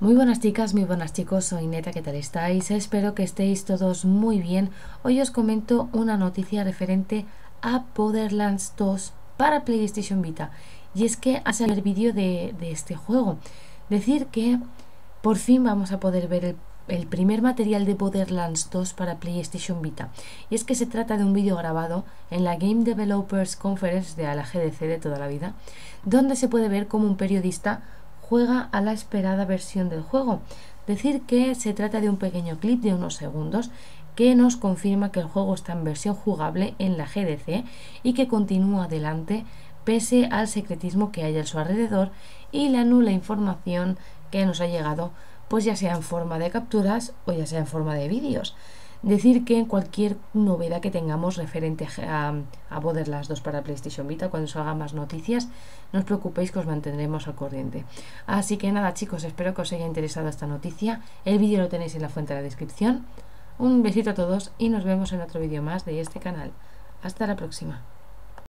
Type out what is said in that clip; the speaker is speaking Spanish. Muy buenas chicas, muy buenas chicos, soy Neta, ¿qué tal estáis? Espero que estéis todos muy bien. Hoy os comento una noticia referente a Borderlands 2 para PlayStation Vita. Y es que ha salido el vídeo de este juego. Decir que por fin vamos a poder ver el primer material de Borderlands 2 para PlayStation Vita. Y es que se trata de un vídeo grabado en la Game Developers Conference de la GDC de toda la vida, donde se puede ver cómo un periodista juega a la esperada versión del juego. Decir que se trata de un pequeño clip de unos segundos que nos confirma que el juego está en versión jugable en la GDC y que continúa adelante pese al secretismo que hay a su alrededor y la nula información que nos ha llegado, pues ya sea en forma de capturas o ya sea en forma de vídeos. Decir que cualquier novedad que tengamos referente a Borderlands 2 para PlayStation Vita, cuando salgan más noticias, no os preocupéis que os mantendremos al corriente. Así que nada chicos, espero que os haya interesado esta noticia. El vídeo lo tenéis en la fuente de la descripción. Un besito a todos y nos vemos en otro vídeo más de este canal. Hasta la próxima.